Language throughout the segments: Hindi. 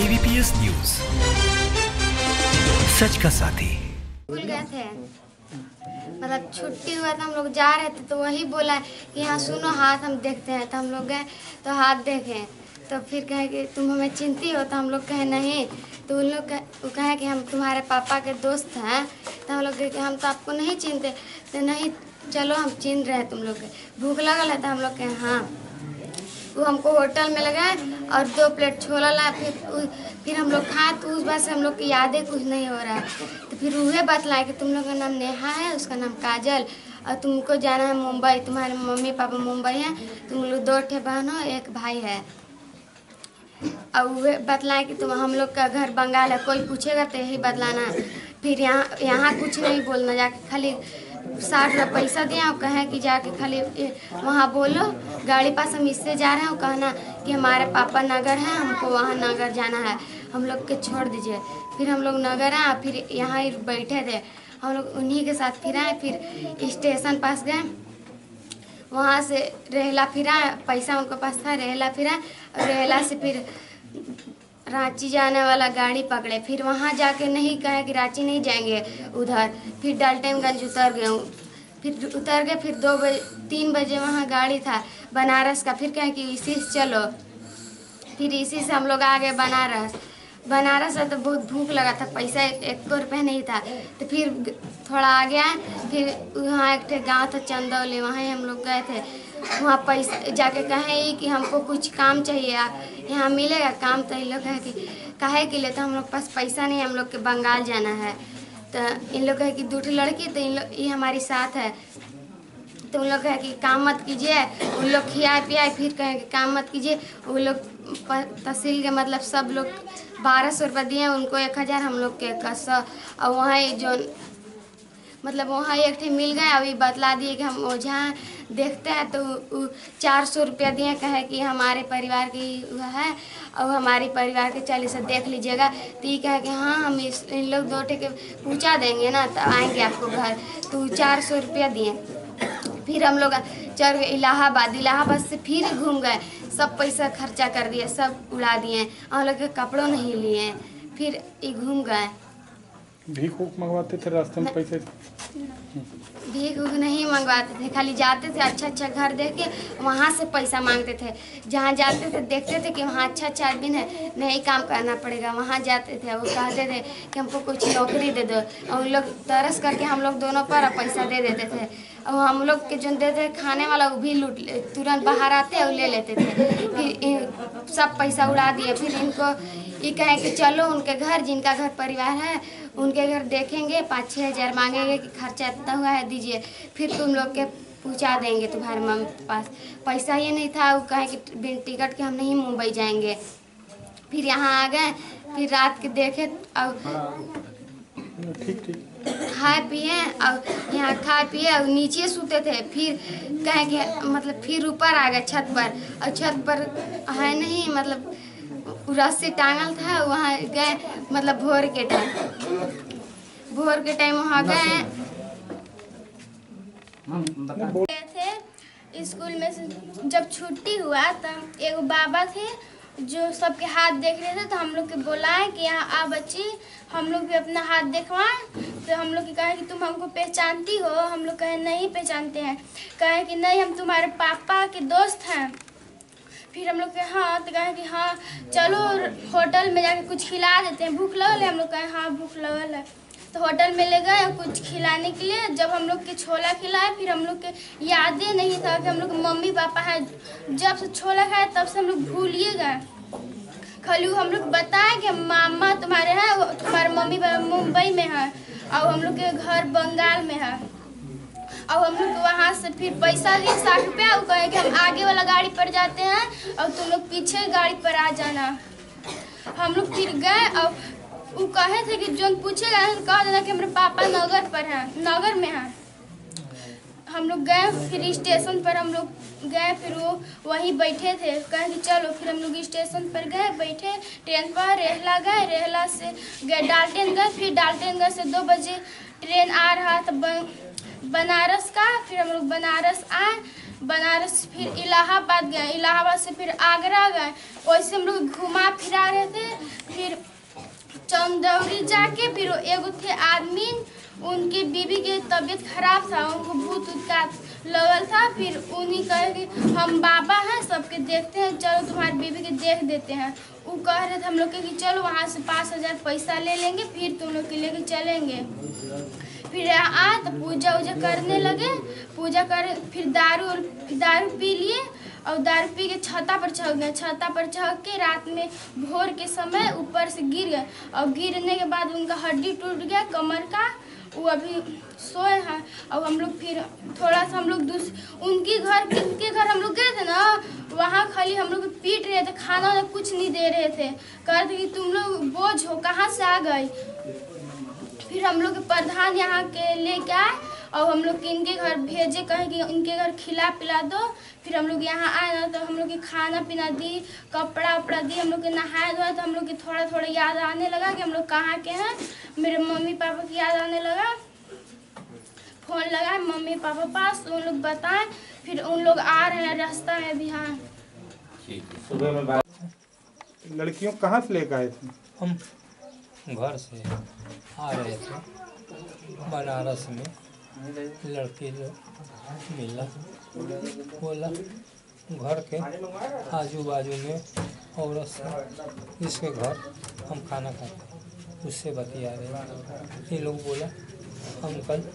ABPS News सच का साथी। भूल गए थे, मतलब छुट्टी हुआ था, हम लोग जा रहे थे तो वही बोला कि यहाँ सुनो हाथ हम देखते हैं, तो हम लोग गए तो हाथ देखें तो फिर कहे कि तुम हमें चिंती हो, तो हम लोग कहे नहीं, तो उन लोग कहे कि हम तुम्हारे पापा के दोस्त हैं, तो हम लोग कहे कि हम तो आपको नहीं चिनते, तो नहीं चलो हम चिन रहे तुम लोग के, भूख लगल है, तो हम लोग कहे हाँ। वो हमको होटल में लगाए और 2 प्लेट छोला लाए, फिर हम लोग खाए, तो उस बात से हम लोग की यादें कुछ नहीं हो रहा है, तो फिर वह बात लाए कि तुम लोग का नाम नेहा है, उसका नाम काजल, और तुमको जाना है मुंबई, तुम्हारे मम्मी पापा मुंबई हैं, तुम लोग 2 बहन हो 1 भाई है, और वह बतलाएँ कि तुम हम लोग का घर बंगाल है, कोई पूछेगा तो यही बतलाना है। फिर यहाँ कुछ नहीं बोलना, जाके खाली 60 रुपया पैसा दिया और कहें कि जाके खाली वहाँ बोलो गाड़ी पास हम इससे जा रहे हैं, कहना कि हमारे पापा नगर हैं, हमको वहाँ नगर जाना है, हम लोग के छोड़ दीजिए। फिर हम लोग नगर आए, फिर यहाँ बैठे थे हम लोग उन्हीं के साथ, फिर आए, फिर स्टेशन पास गए, वहाँ से रेहला फिरा, पैसा उनके पास था, रेहला फिरा, रेहला से फिर रांची जाने वाला गाड़ी पकड़े, फिर वहाँ जाके नहीं कहे कि रांची नहीं जाएंगे उधर, फिर डालटेमगंज उतर गए, फिर उतर गए, फिर 3 बजे वहाँ गाड़ी था बनारस का, फिर कहे कि इसी से चलो, फिर इसी से हम लोग आ गए बनारस। बनारस में तो बहुत भूख लगा था, पैसा 1 रुपया नहीं था, तो फिर थोड़ा आ गया, फिर वहाँ एक गांव था चंदौली, वहाँ हम लोग गए थे, वहाँ पैसा जाके कहें कि हमको कुछ काम चाहिए, आप यहाँ मिलेगा काम, तो इन लोग कहे कि काहे के लिए, तो हम लोग पास पैसा नहीं, हम लोग के बंगाल जाना है, तो इन लोग कहे कि 2 लड़की, तो इन लोग ये हमारी साथ है, तो उन लोग कहे कि काम मत कीजिए, उन लोग खियाए पियाए, फिर कहे कि काम मत कीजिए, उन लोग तहसील के मतलब सब लोग 1200 रुपये दिए, उनको 1000, हम लोग के 100, और वहाँ जो मतलब वहाँ एक मिल गए, अभी बतला दिए कि हम ओझा देखते हैं, तो 400 रुपया दिए, कहे कि हमारे परिवार की है और हमारे परिवार के 40 देख लीजिएगा, तो ये कहे कि हाँ हम इन लोग 2 टेके पूछा देंगे ना, तो आएंगे आपको घर, तो 400 रुपया दिए। फिर हम लोग चल गए इलाहाबाद, इलाहाबाद से फिर घूम गए, सब पैसा खर्चा कर दिए, सब उड़ा दिए, हम लोग के कपड़ों नहीं लिए, फिर ये घूम गए। भीख मंगवाते थे रास्ते में पैसे? भीख नहीं मंगवाते थे, खाली जाते थे अच्छा अच्छा घर देख के वहाँ से पैसा मांगते थे, जहाँ जाते थे देखते थे कि वहाँ अच्छा अच्छा आदमी है, नहीं काम करना पड़ेगा, वहाँ जाते थे, वो कहते थे कि हमको कुछ नौकरी दे दो, और लोग तरस करके हम लोग दोनों पर पैसा दे देते थे, और हम लोग के जो देते खाने वाला वो भी लूट तुरंत बाहर आते और ले लेते थे, फिर सब पैसा उड़ा दिए। फिर इनको ये कहे कि चलो उनके घर, जिनका घर परिवार है उनके घर देखेंगे, 5-6 हज़ार मांगेंगे कि खर्चा इतना हुआ है दीजिए, फिर तुम लोग के पूछा देंगे तुम्हारे मम्मी के पास, पैसा ये नहीं था, वो कहे कि बिन टिकट के हम नहीं मुंबई जाएंगे। फिर यहाँ आ गए, फिर रात के देखे और खाए पिए, और यहाँ खाए पिए और नीचे सोते थे, फिर कहे कि मतलब फिर ऊपर आ गए छत पर, और छत पर है नहीं मतलब रस्सी टांगल था, वहाँ गए मतलब भोर के टाइम वहाँ गए थे स्कूल में, जब छुट्टी हुआ तब एगो बाबा थे जो सबके हाथ देख रहे थे, तो हम लोग के बोलाए कि यहाँ आ बच्ची, हम लोग भी अपना हाथ देखवाएं, तो हम लोग के कहे कि तुम हमको पहचानती हो, हम लोग कहे नहीं पहचानते हैं, कहे कि नहीं हम तुम्हारे पापा के दोस्त हैं, फिर हम लोग के हाँ, तो कहे कि हाँ चलो होटल में जाके कुछ खिला देते हैं, भूख लगल है, हम लोग कहे हाँ भूख लगल है, तो होटल में ले गए कुछ खिलाने के लिए, जब हम लोग के छोला खिलाए, फिर हम लोग के यादें नहीं था कि हम लोग मम्मी पापा हैं, जब से छोला खाए तब से हम लोग भूलिए गए, खाली हम लोग बताए कि मामा तुम्हारे हैं, तुम्हारे मम्मी पापा मुंबई में है, और हम लोग के घर बंगाल में है, और हम लोग वहाँ से फिर पैसा लिए 60 रुपया, वो कहे कि हम आगे वाला गाड़ी पर जाते हैं और तुम लोग पीछे गाड़ी पर आ जाना, हम लोग फिर गए, और वो कहे थे कि जो पूछेगा कह देना कि हमारे पापा नगर पर हैं, नगर में हैं, हम लोग गए, फिर स्टेशन पर हम लोग गए, फिर वो वहीं बैठे थे, कहे कि चलो, फिर हम लोग स्टेशन पर गए बैठे, ट्रेन पर रेहला गए, रेहला से गए डालटेनगंज, फिर डालटेनगंज से 2 बजे ट्रेन आ रहा था बनारस का, फिर हम लोग बनारस आए, बनारस फिर इलाहाबाद गए, इलाहाबाद से फिर आगरा गए, वैसे हम लोग घुमा फिरा रहे थे, फिर चंदौरी जाके फिर एगो थे आदमी उनके बीबी के तबीयत खराब था, उनको भूत का लगल था। फिर उन्हीं कहे कि हम बाबा हैं, सबके देखते हैं, चलो तुम्हारी बीबी के देख देते हैं। वो कह रहे थे हम लोग कि चलो वहाँ से 5,000 पैसा ले लेंगे फिर तुम लोग के लेके चलेंगे। फिर आए तो पूजा उजा करने लगे, पूजा कर फिर दारू पी लिए और दारू पी के छता पर चढ़ गए। छता पर चढ़ के रात में भोर के समय ऊपर से गिर गए और गिरने के बाद उनका हड्डी टूट गया कमर का। वो अभी सोए हैं। और हम लोग फिर थोड़ा सा हम लोग उनके घर हम लोग गए थे ना, वहाँ खाली हम लोग पीट रहे थे, खाना कुछ नहीं दे रहे थे, कह रहे थे कि तुम लोग बोझ हो, कहाँ से आ गए। फिर हम लोग प्रधान यहाँ के लेके आए और हम लोग इनके घर भेजे, कहे कि इनके घर खिला पिला दो। फिर हम लोग यहाँ आए ना तो हम लोग के खाना पीना दी, कपड़ा उपड़ा दी, हम लोग के नहाया धोया। तो हम लोग के थोड़ा थोड़ा याद आने लगा कि हम लोग कहाँ के हैं। मेरे मम्मी पापा की याद आने लगा, फोन लगाए मम्मी पापा पास, उन लोग बताएं। फिर उन लोग आ रहे हैं रास्ता में बिहार। सुबह में बात लड़कियों कहाँ से लेकर आए थे? हम घर से आ रहे थे, बनारस में लड़की लोग मिला बोला घर के आजू बाजू में औरत से, इसके घर हम खाना खाते, उससे बतिया रहे। ये लोग बोला अंकल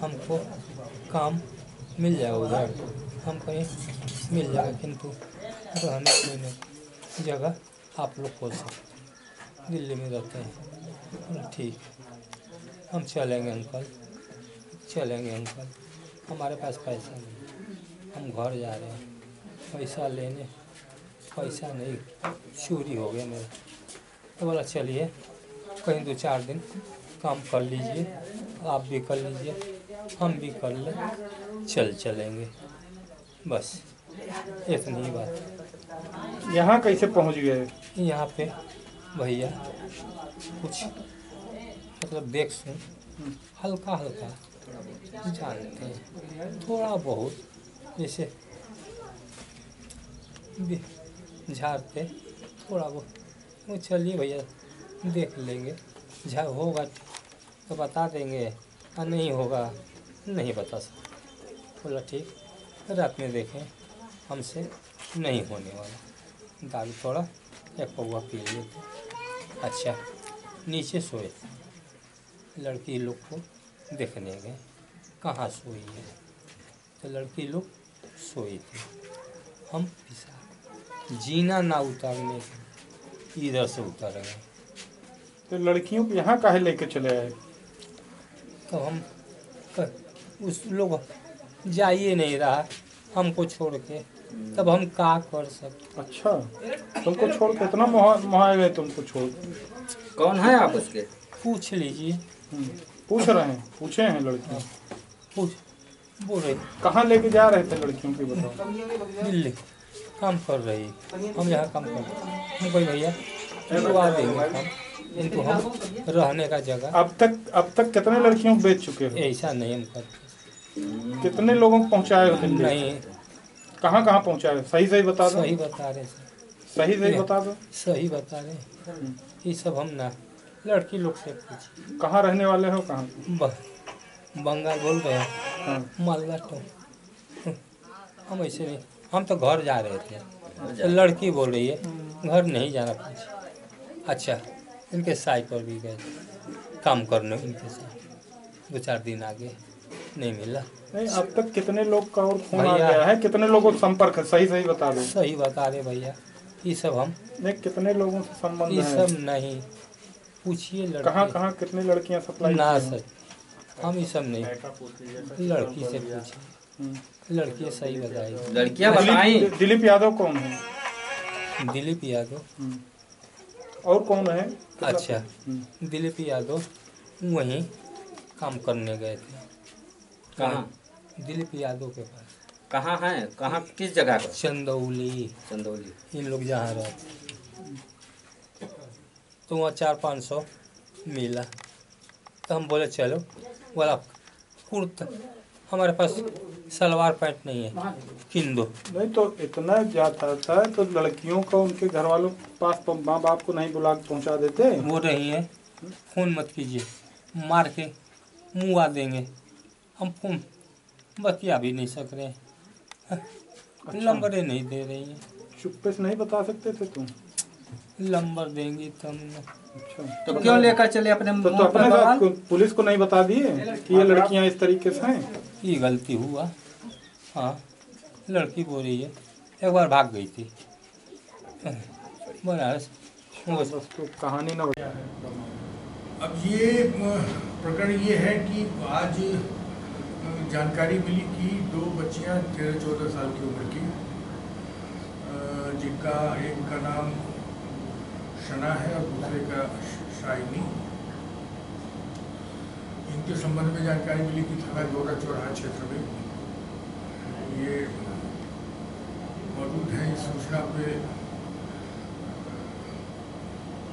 हमको काम मिल जाएगा उधर, हम कहीं मिल जाएगा किंतु रहने पीने की जगह आप लोग खोल सकते, दिल्ली में रहते हैं। ठीक हम चलेंगे अंकल, चलेंगे अंकल, हमारे पास पैसा नहीं, हम घर जा रहे हैं, पैसा लेने पैसा नहीं, चोरी हो गया मेरा। तो बोला चलिए कहीं 2-4 दिन काम कर लीजिए, आप भी कर लीजिए, हम भी कर लें, चलेंगे, बस इतनी बात। यहाँ कैसे पहुँच गए? यहाँ पे भैया कुछ मतलब देख सुन हल्का हल्का जानते हैं, थोड़ा बहुत जैसे झाड़ते थोड़ा बहुत, चलिए भैया देख लेंगे, झाड़ होगा तो बता देंगे और नहीं होगा नहीं बता सकते। बोला ठीक रात में देखें, हमसे नहीं होने वाला। दारू थोड़ा या पौवा पी लेते, अच्छा नीचे सोए। लड़की लोग को देखने गए कहाँ सोई है, तो लड़की लोग सोई थी। हम पिसा जीना ना उतारने के इधर से उतार गए। तो लड़कियों को यहाँ काहे लेके चले आए? तो हम उस लोग जाइए नहीं रहा हमको छोड़ के, तब हम का कर सकते। अच्छा तुमको छोड़ के इतना मोह तुमको छोड़ के। कौन है आप उसके? पूछ लीजिए, पूछ रहे हैं, पूछे हैं लड़कियाँ बोल रही कहाँ लेके जा रहे थे लड़कियों की? बताओ। दिल्ली काम कर रही, हम यहाँ काम कर रहे, हम कोई भैया करवा देंगे काम, इनको हम रहने का जगह। अब तक कितने लड़कियों को बेच चुके हैं? ऐसा नहीं हम करते। कितने लोगों को पहुँचाए हो? नहीं कहाँ पहुँचाए? सही बता दो। सही बता रहे। ये सब हम ना लड़की लोग से पूछे। कहाँ रहने वाले हो? कहाँ? बंगाल बोल रहे हैं, मालदा तो हम ऐसे नहीं, हम तो घर जा रहे थे। तो लड़की बोल रही है घर नहीं जाना पूछे। अच्छा इनके साइकिल भी गए काम करने, इनके साथ 2-4 दिन आगे नहीं मिला। नहीं अब तक कितने लोग का और फोन आ गया है, कितने लोगों का संपर्क है? सही बता दो। सही बता रहे भैया, ये सब हम नहीं, कितने लोगों से संबंध ये सब नहीं पूछिए। कहाँ कितने लड़कियाँ सप्लाई ना सर, हम ये सब नहीं, लड़की से पूछिए, लड़कियाँ सही बताइए। लड़कियाँ बताइए। दिलीप यादव कौन है? दिलीप यादव और कौन है? अच्छा दिलीप यादव वहीं काम करने गए थे। कहाँ? दिलीप यादव के पास। कहाँ है? कहाँ किस जगह पर? चंदौली इन लोग जहाँ रहते, तो वहाँ 400-500 मिला। तो हम बोले चलो, बोला कुर्ता हमारे पास सलवार पैंट नहीं है, किन दो। नहीं तो इतना जाता था तो लड़कियों को उनके घर वालों के पास माँ बाप को नहीं बुला के पहुँचा देते। वो नहीं है, फोन मत कीजिए, मार के मुँह आ देंगे। हम फोन बतिया भी नहीं सक रहे, लंबरे नहीं दे रही है। चुप्पे से नहीं बता सकते थे तुम? लंबर देंगी तुम। अच्छा, तो क्यों लेकर चले अपने? तो अपने साथ पुलिस को नहीं बता दिए कि ये लड़कियां इस तरीके से हैं? ये गलती हुआ। हाँ, लड़की बोल रही है एक बार भाग गई थी बनारस। कहानी ना अब ये प्रकरण ये है कि आज जानकारी मिली कि दो बच्चियां 13-14 साल की उम्र की, जिनका एक का नाम शना है और दूसरे का शाही, इनके संबंध में जानकारी मिली कि थाना जोरा चोरा क्षेत्र में ये मौजूद है। इस सूचना पे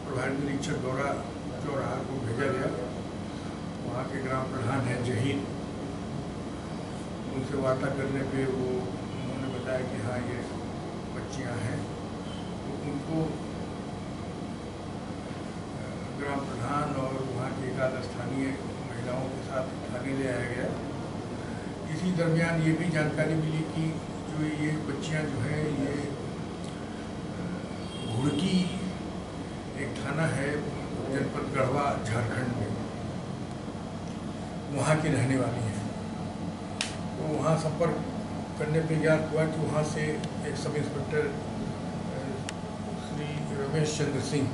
प्रभारी निरीक्षक जोरा चोरा को भेजा गया। वहाँ के ग्राम प्रधान हैं जहीन, उनसे वार्ता करने पे वो उन्होंने बताया कि हाँ ये बच्चियां हैं। तो उनको ग्राम प्रधान और वहाँ के एकाध स्थानीय महिलाओं के साथ थाने ले आया गया। इसी दरमियान ये भी जानकारी मिली कि जो ये बच्चियां जो हैं ये घुड़की एक थाना है जनपद गढ़वा झारखंड में, वहाँ के रहने वाली हैं। तो वहाँ संपर्क करने पे ज्ञात हुआ कि वहाँ से एक सब इंस्पेक्टर श्री रमेश चंद्र सिंह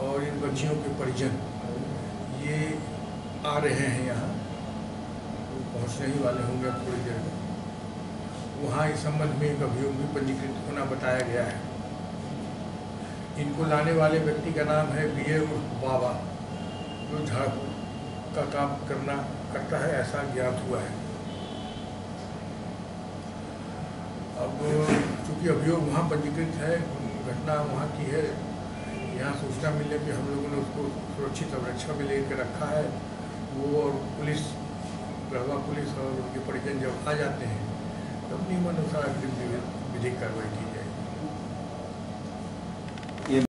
और इन बच्चियों के परिजन ये आ रहे हैं यहाँ, तो पहुँचने ही वाले होंगे थोड़ी देर में। वहाँ इस संबंध में एक अभियोग भी पंजीकृत होना बताया गया है। इनको लाने वाले व्यक्ति का नाम है बीए बाबा, जो झाड़ू का काम करता है ऐसा ज्ञात हुआ है। अब चूँकि अभियोग वहाँ पंजीकृत है, घटना वहाँ की है, यहाँ सूचना मिलने पे हम लोगों ने उसको सुरक्षित अवरक्षा में लेकर रखा है। वो और पुलिस, गढ़वा पुलिस और उनके परिजन जब आ जाते हैं तब नियमानुसार अग्रिम विधिक कार्रवाई की।